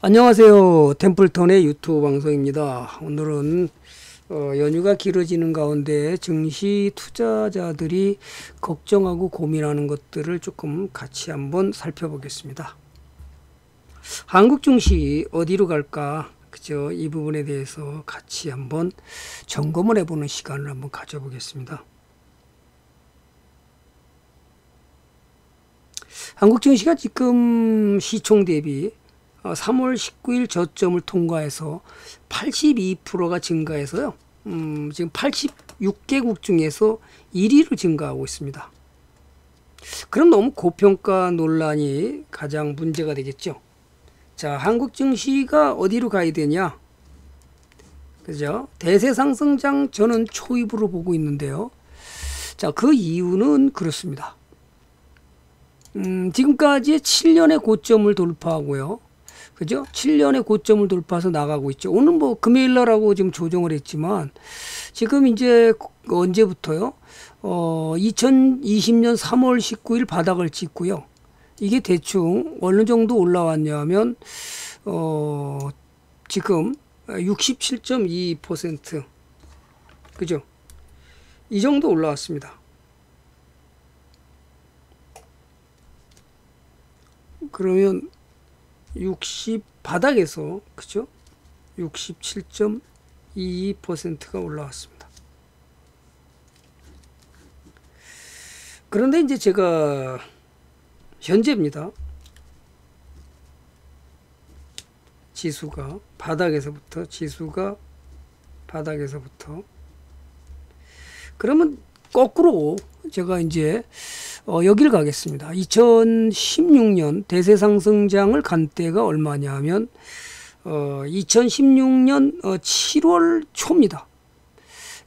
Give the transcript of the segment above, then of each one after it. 안녕하세요. 템플턴의 유튜브 방송입니다. 오늘은 연휴가 길어지는 가운데 증시 투자자들이 걱정하고 고민하는 것들을 조금 같이 한번 살펴보겠습니다. 한국 증시 어디로 갈까? 그죠? 이 부분에 대해서 같이 한번 점검을 해보는 시간을 한번 가져보겠습니다. 한국 증시가 지금 시총 대비 3월 19일 저점을 통과해서 82%가 증가해서요. 지금 86개국 중에서 1위로 증가하고 있습니다. 그럼 너무 고평가 논란이 가장 문제가 되겠죠. 자, 한국 증시가 어디로 가야 되냐? 그죠? 대세 상승장 저는 초입으로 보고 있는데요. 자, 그 이유는 그렇습니다. 지금까지 7년의 고점을 돌파하고요. 그죠? 7년의 고점을 돌파해서 나가고 있죠. 오늘 뭐 금요일날하고 지금 조정을 했지만, 지금 이제 언제부터요? 2020년 3월 19일 바닥을 찍고요. 이게 대충 어느 정도 올라왔냐 하면, 지금 67.2%. 그죠? 이 정도 올라왔습니다. 그러면, 60 바닥에서 그죠? 67.22%가 올라왔습니다. 그런데 이제 제가 현재입니다. 지수가 바닥에서부터 그러면 거꾸로 제가 이제 여기를 가겠습니다. 2016년 대세 상승장을 간 때가 얼마냐 하면 2016년 7월 초입니다.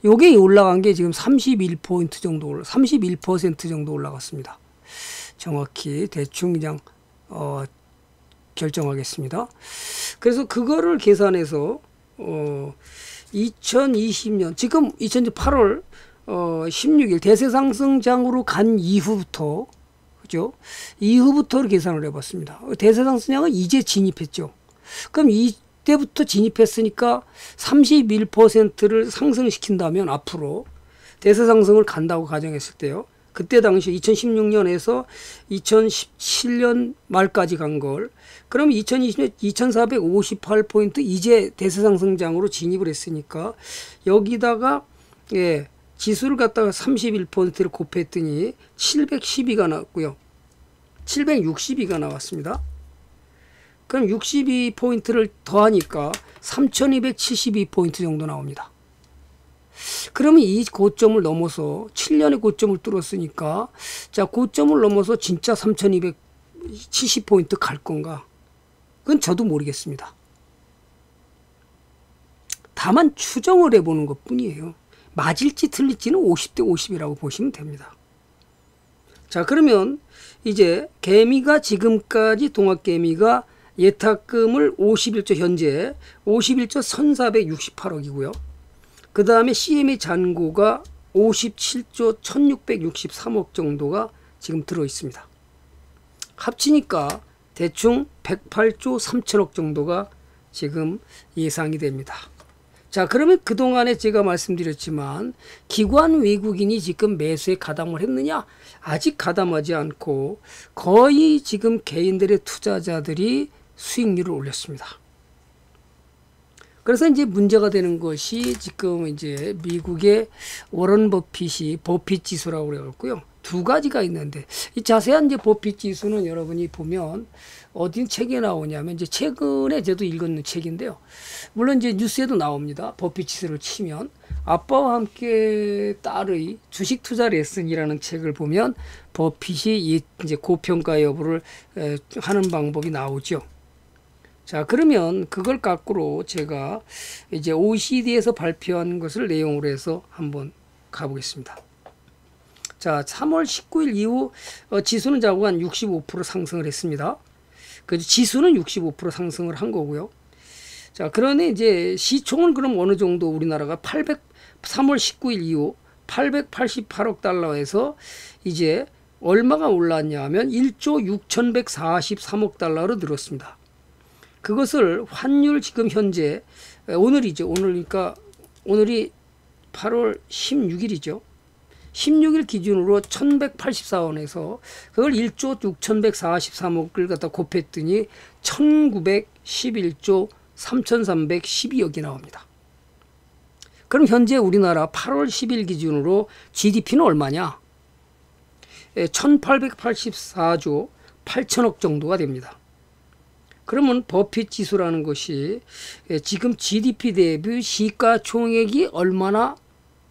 요게 올라간 게 지금 31포인트 정도 31% 정도 올라갔습니다. 정확히 대충 그냥 결정하겠습니다. 그래서 그거를 계산해서 2020년 지금 8월 16일 대세 상승장으로 간 이후부터 그죠? 이후부터를 계산을 해봤습니다. 대세 상승장은 이제 진입했죠. 그럼 이때부터 진입했으니까 31%를 상승시킨다면 앞으로 대세 상승을 간다고 가정했을 때요. 그때 당시 2016년에서 2017년 말까지 간 걸 그럼 2020년 2458포인트 이제 대세 상승장으로 진입을 했으니까 여기다가 예. 지수를 갖다가 31%를 곱했더니 712가 나왔고요. 762가 나왔습니다. 그럼 62포인트를 더하니까 3272포인트 정도 나옵니다. 그러면 이 고점을 넘어서 7년의 고점을 뚫었으니까 자 고점을 넘어서 진짜 3270포인트 갈 건가? 그건 저도 모르겠습니다. 다만 추정을 해보는 것 뿐이에요. 맞을지 틀릴지는 50대 50이라고 보시면 됩니다. 자 그러면 이제 개미가 지금까지 동학개미가 예탁금을 51조 현재 51조 1468억이고요. 그 다음에 CMA 잔고가 57조 1663억 정도가 지금 들어있습니다. 합치니까 대충 108조 3000억 정도가 지금 예상이 됩니다. 자 그러면 그동안에 제가 말씀드렸지만 기관 외국인이 지금 매수에 가담을 했느냐? 아직 가담하지 않고 거의 지금 개인들의 투자자들이 수익률을 올렸습니다. 그래서 이제 문제가 되는 것이 지금 이제 미국의 워런 버핏이 버핏 지수라고 그랬고요. 두 가지가 있는데 이 자세한 이제 버핏 지수는 여러분이 보면 어딘 책에 나오냐면 이제 최근에 저도 읽었는 책인데요. 물론 이제 뉴스에도 나옵니다. 버핏 지수를 치면 아빠와 함께 딸의 주식 투자 레슨이라는 책을 보면 버핏이 이제 고평가 여부를 하는 방법이 나오죠. 자 그러면 그걸 갖고로 제가 이제 OECD에서 발표한 것을 내용으로 해서 한번 가보겠습니다. 자, 3월 19일 이후 지수는 자고 한 65% 상승을 했습니다. 그래서 지수는 65% 상승을 한 거고요. 자, 그러니 이제 시총은 그럼 어느 정도 우리나라가 3월 19일 이후 888억 달러에서 이제 얼마가 올랐냐 하면 1조 6143억 달러로 늘었습니다. 그것을 환율 지금 현재 오늘이죠. 오늘이니까 오늘이 8월 16일이죠. 16일 기준으로 1184원에서 그걸 1조 6143억을 갖다 곱했더니 1911조 3312억이 나옵니다. 그럼 현재 우리나라 8월 10일 기준으로 GDP는 얼마냐? 1884조 8천억 정도가 됩니다. 그러면 버핏 지수라는 것이 지금 GDP 대비 시가총액이 얼마나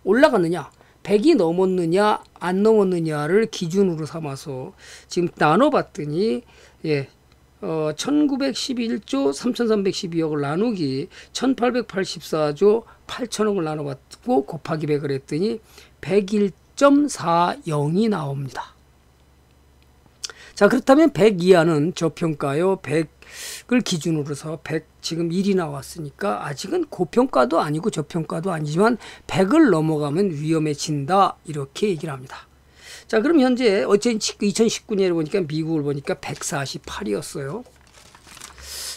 올라갔느냐, 100이 넘었느냐 안 넘었느냐를 기준으로 삼아서 지금 나눠봤더니 1911조 3312억을 나누기 1884조 8천억을 나눠봤고 곱하기 100을 했더니 101.40이 나옵니다. 자, 그렇다면 100 이하는 저평가요. 100을 기준으로 해서 100 지금 1이 나왔으니까 아직은 고평가도 아니고 저평가도 아니지만 100을 넘어가면 위험해진다, 이렇게 얘기를 합니다. 자, 그럼 현재 어쨌든 2019년에 보니까 미국을 보니까 148이었어요.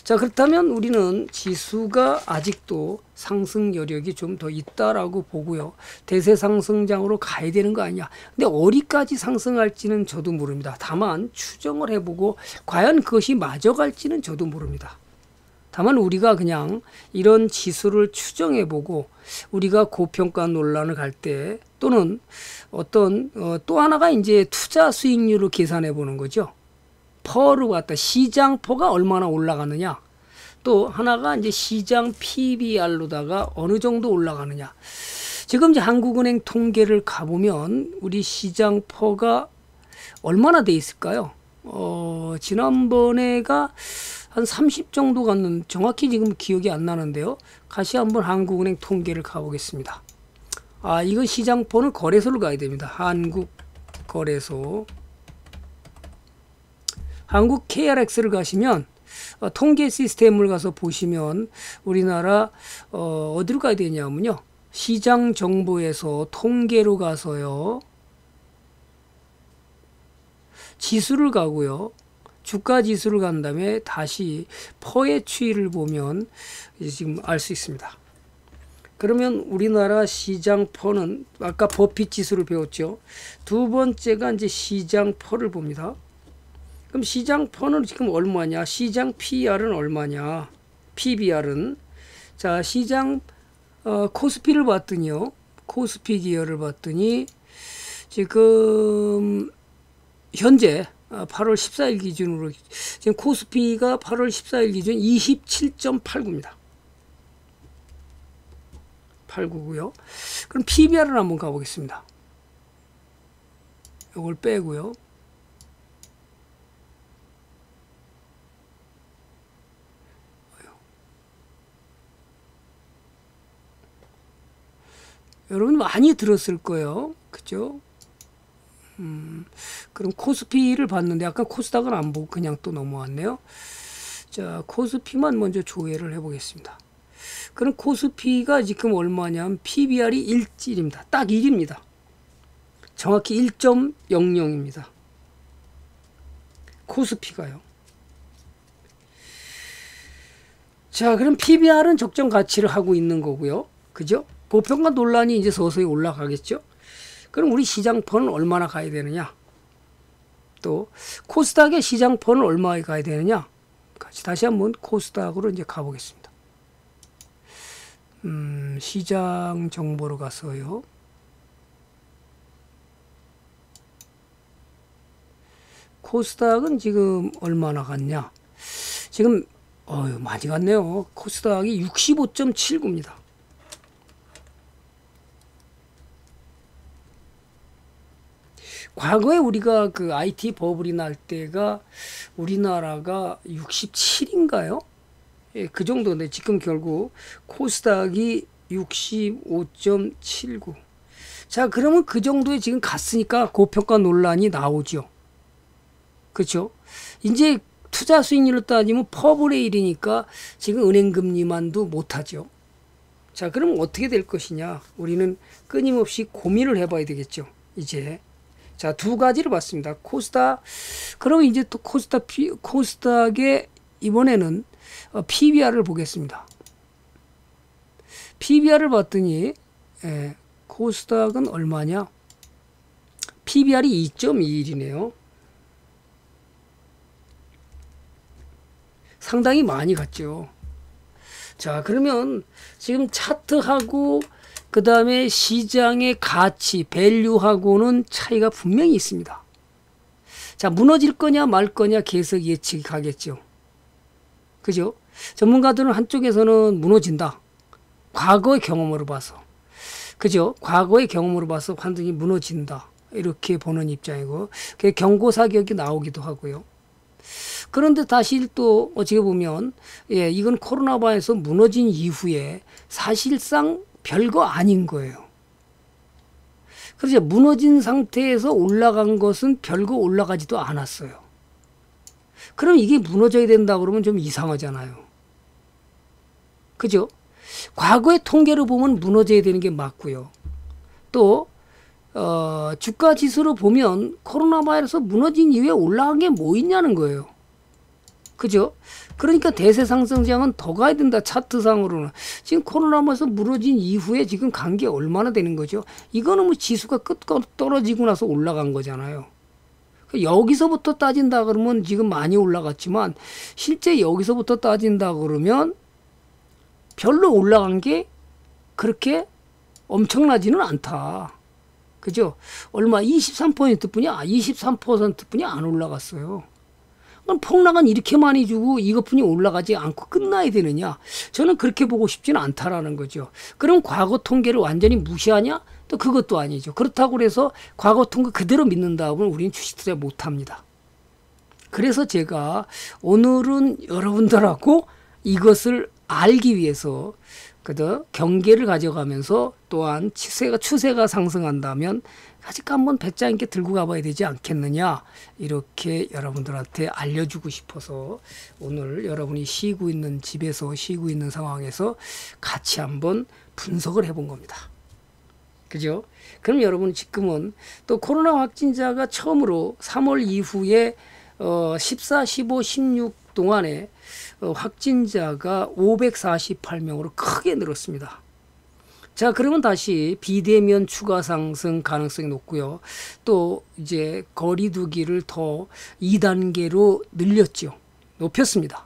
자, 그렇다면 우리는 지수가 아직도 상승 여력이 좀 더 있다라고 보고요. 대세 상승장으로 가야 되는 거 아니냐. 근데 어디까지 상승할지는 저도 모릅니다. 다만 추정을 해보고 과연 그것이 맞아갈지는 저도 모릅니다. 다만 우리가 그냥 이런 지수를 추정해보고 우리가 고평가 논란을 갈 때 또는 어떤 또 하나가 이제 투자 수익률을 계산해보는 거죠. 퍼로 갖다 시장 퍼가 얼마나 올라가느냐, 또 하나가 이제 시장 PBR로다가 어느 정도 올라가느냐. 지금 이제 한국은행 통계를 가보면 우리 시장 퍼가 얼마나 돼 있을까요? 지난번에가 한 30 정도 갔는, 정확히 지금 기억이 안 나는데요. 다시 한번 한국은행 통계를 가보겠습니다. 아, 이거 시장 퍼는 거래소로 가야 됩니다. 한국 거래소. 한국 KRX를 가시면 통계 시스템을 가서 보시면 우리나라 어디로 가야 되냐면요. 시장 정보에서 통계로 가서요. 지수를 가고요. 주가 지수를 간 다음에 다시 퍼의 추이를 보면 지금 알 수 있습니다. 그러면 우리나라 시장 퍼는 아까 버핏 지수를 배웠죠. 두 번째가 이제 시장 퍼를 봅니다. 그럼 시장 퍼는 지금 얼마냐? 시장 PER은 얼마냐? PBR은? 자, 시장 코스피를 봤더니요. 코스피 기여를 봤더니 지금 현재 8월 14일 기준으로 지금 코스피가 8월 14일 기준 27.89입니다. 89고요. 그럼 PBR을 한번 가보겠습니다. 이걸 빼고요. 여러분 많이 들었을 거예요. 그죠? 그럼 코스피를 봤는데 아까 코스닥은 안 보고 그냥 또 넘어왔네요. 자, 코스피만 먼저 조회를 해보겠습니다. 그럼 코스피가 지금 얼마냐면 PBR이 1입니다. 딱 1입니다. 정확히 1.00입니다. 코스피가요. 자, 그럼 PBR은 적정 가치를 하고 있는 거고요. 그죠? 고평가 논란이 이제 서서히 올라가겠죠. 그럼 우리 시장펀은 얼마나 가야 되느냐, 또 코스닥의 시장펀은 얼마에 가야 되느냐. 다시 한번 코스닥으로 이제 가보겠습니다. 시장 정보로 가서요. 코스닥은 지금 얼마나 갔냐? 지금 많이 갔네요. 코스닥이 65.79입니다. 과거에 우리가 그 IT 버블이 날 때가 우리나라가 67인가요? 예, 그 정도인데 지금 결국 코스닥이 65.79. 자, 그러면 그 정도에 지금 갔으니까 고평가 논란이 나오죠. 그렇죠? 이제 투자 수익률로 따지면 퍼블의 1이니까 지금 은행금리만도 못하죠. 자, 그럼 어떻게 될 것이냐? 우리는 끊임없이 고민을 해봐야 되겠죠. 이제. 자, 두 가지를 봤습니다. 코스닥. 그럼 이제 또 코스닥의 이번에는 PBR을 보겠습니다. PBR을 봤더니 코스닥은 얼마냐? PBR이 2.21이네요. 상당히 많이 갔죠. 자, 그러면 지금 차트하고 그 다음에 시장의 가치, 밸류하고는 차이가 분명히 있습니다. 자, 무너질 거냐 말 거냐 계속 예측이 가겠죠. 그죠? 전문가들은 한쪽에서는 무너진다. 과거의 경험으로 봐서. 그죠? 과거의 경험으로 봐서 환등이 무너진다. 이렇게 보는 입장이고, 경고 사격이 나오기도 하고요. 그런데 다시 또 어떻게 보면 이건 코로나 바에서 무너진 이후에 사실상 별거 아닌 거예요. 그래서 무너진 상태에서 올라간 것은 별거 올라가지도 않았어요. 그럼 이게 무너져야 된다 그러면 좀 이상하잖아요. 그죠? 과거의 통계로 보면 무너져야 되는 게 맞고요. 또 주가 지수로 보면 코로나 바이러스 무너진 이후에 올라간 게 뭐 있냐는 거예요. 그죠? 그러니까 대세 상승장은 더 가야 된다. 차트상으로는 지금 코로나 바이러스 무너진 이후에 지금 간 게 얼마나 되는 거죠? 이거는 뭐 지수가 끝까지 떨어지고 나서 올라간 거잖아요. 여기서부터 따진다 그러면 지금 많이 올라갔지만 실제 여기서부터 따진다 그러면 별로 올라간 게 그렇게 엄청나지는 않다. 그죠? 얼마? 23%뿐이 안 올라갔어요. 그럼 폭락은 이렇게 많이 주고 이것뿐이 올라가지 않고 끝나야 되느냐? 저는 그렇게 보고 싶지는 않다라는 거죠. 그럼 과거 통계를 완전히 무시하냐? 또 그것도 아니죠. 그렇다고 해서 과거 통계 그대로 믿는다 하면 우리는 주식 투자 못합니다. 그래서 제가 오늘은 여러분들하고 이것을 알기 위해서 그래도 경계를 가져가면서 또한 추세가 상승한다면 아직 한번 배짱 있게 들고 가봐야 되지 않겠느냐, 이렇게 여러분들한테 알려주고 싶어서 오늘 여러분이 쉬고 있는 집에서 쉬고 있는 상황에서 같이 한번 분석을 해본 겁니다. 그죠? 그럼 여러분 지금은 또 코로나 확진자가 처음으로 3월 이후에 14, 15, 16 동안에 확진자가 548명으로 크게 늘었습니다. 자, 그러면 다시 비대면 추가 상승 가능성이 높고요. 또 이제 거리 두기를 더 2단계로 늘렸죠. 높였습니다.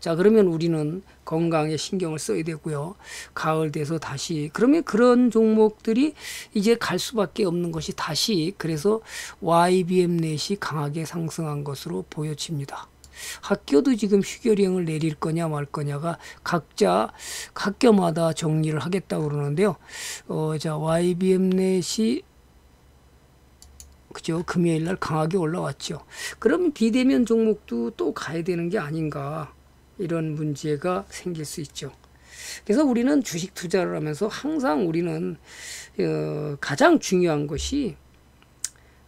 자, 그러면 우리는 건강에 신경을 써야 되고요. 가을 돼서 다시 그러면 그런 종목들이 이제 갈 수밖에 없는 것이 다시 그래서 YBM넷이 강하게 상승한 것으로 보여집니다. 학교도 지금 휴교령을 내릴 거냐 말 거냐가 각자 학교마다 정리를 하겠다고 그러는데요. 자, YBM넷이 그죠? 금요일 날 강하게 올라왔죠. 그럼 비대면 종목도 또 가야 되는 게 아닌가, 이런 문제가 생길 수 있죠. 그래서 우리는 주식 투자를 하면서 항상 우리는 가장 중요한 것이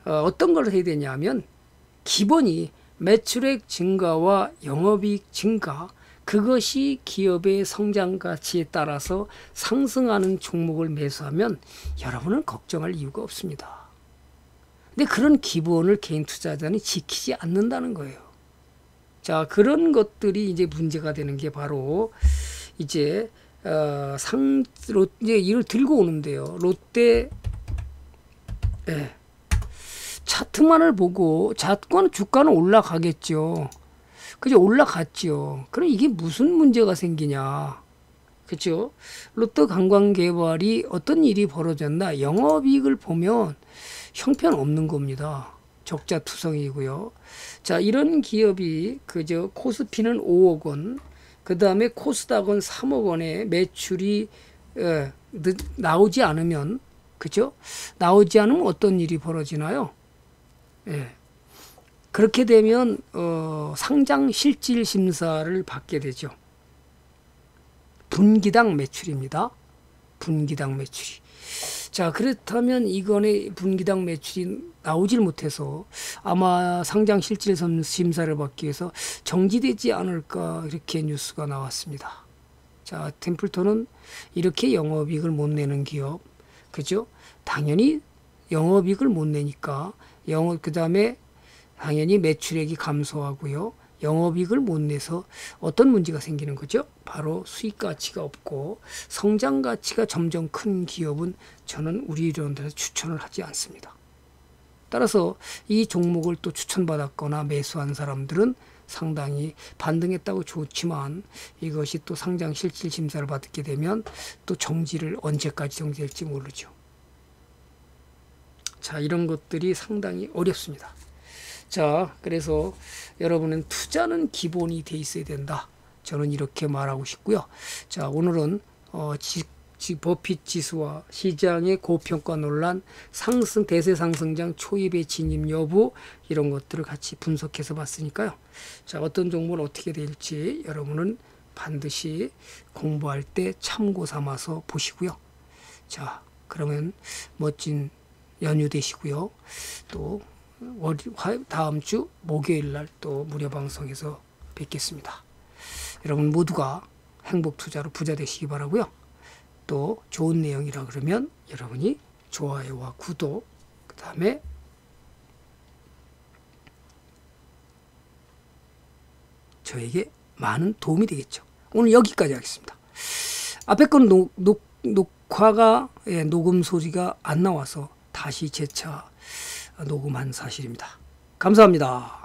어떤 걸 해야 되냐면 기본이 매출액 증가와 영업이익 증가, 그것이 기업의 성장 가치에 따라서 상승하는 종목을 매수하면 여러분은 걱정할 이유가 없습니다. 근데 그런 기본을 개인 투자자는 지키지 않는다는 거예요. 자, 그런 것들이 이제 문제가 되는 게 바로 이제 이걸 들고 오는데요. 롯데 차트만을 보고 주가는 올라가겠죠. 그죠? 올라갔죠. 그럼 이게 무슨 문제가 생기냐? 그죠? 롯데 관광개발이 어떤 일이 벌어졌나? 영업이익을 보면 형편없는 겁니다. 적자투성이고요. 자, 이런 기업이 그저 코스피는 5억 원, 그 다음에 코스닥은 3억 원의 매출이 나오지 않으면, 그죠? 나오지 않으면 어떤 일이 벌어지나요? 그렇게 되면 상장 실질 심사를 받게 되죠. 분기당 매출입니다. 분기당 매출이. 자, 그렇다면 이거는 분기당 매출이 나오질 못해서 아마 상장 실질 심사를 받기 위해서 정지되지 않을까, 이렇게 뉴스가 나왔습니다. 자, 템플턴은 이렇게 영업이익을 못 내는 기업, 그죠? 당연히 영업이익을 못 내니까 그 다음에 당연히 매출액이 감소하고요. 영업이익을 못 내서 어떤 문제가 생기는 거죠? 바로 수익가치가 없고 성장가치가 점점 큰 기업은 저는 우리 이론들에서 추천을 하지 않습니다. 따라서 이 종목을 또 추천받았거나 매수한 사람들은 상당히 반등했다고 좋지만 이것이 또 상장 실질 심사를 받게 되면 또 정지를 언제까지 정지될지 모르죠. 자, 이런 것들이 상당히 어렵습니다. 자, 그래서 여러분은 투자는 기본이 돼 있어야 된다. 저는 이렇게 말하고 싶고요. 자, 오늘은 버핏 지수와 시장의 고평가 논란, 상승 대세 상승장 초입의 진입 여부 이런 것들을 같이 분석해서 봤으니까요. 자, 어떤 종목은 어떻게 될지 여러분은 반드시 공부할 때 참고 삼아서 보시고요. 자, 그러면 멋진 연휴 되시고요. 또 다음 주 목요일 날 또 무료 방송에서 뵙겠습니다. 여러분 모두가 행복 투자로 부자 되시기 바라고요. 또 좋은 내용이라 그러면 여러분이 좋아요와 구독, 그 다음에 저에게 많은 도움이 되겠죠. 오늘 여기까지 하겠습니다. 앞에 건 녹음 소리가 안 나와서 다시 재차 녹음한 사실입니다. 감사합니다.